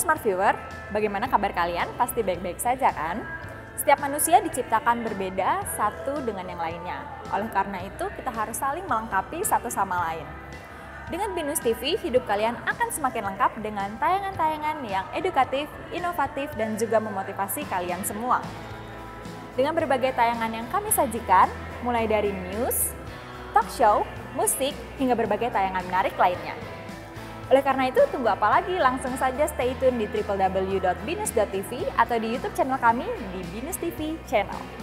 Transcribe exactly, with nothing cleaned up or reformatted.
Smart Viewer, bagaimana kabar kalian? Pasti baik-baik saja kan? Setiap manusia diciptakan berbeda satu dengan yang lainnya. Oleh karena itu, kita harus saling melengkapi satu sama lain. Dengan Binus T V, hidup kalian akan semakin lengkap dengan tayangan-tayangan yang edukatif, inovatif, dan juga memotivasi kalian semua. Dengan berbagai tayangan yang kami sajikan, mulai dari news, talk show, musik, hingga berbagai tayangan menarik lainnya. Oleh karena itu, tunggu apa lagi? Langsung saja stay tune di w w w titik binus titik t v atau di YouTube channel kami di Binus T V Channel.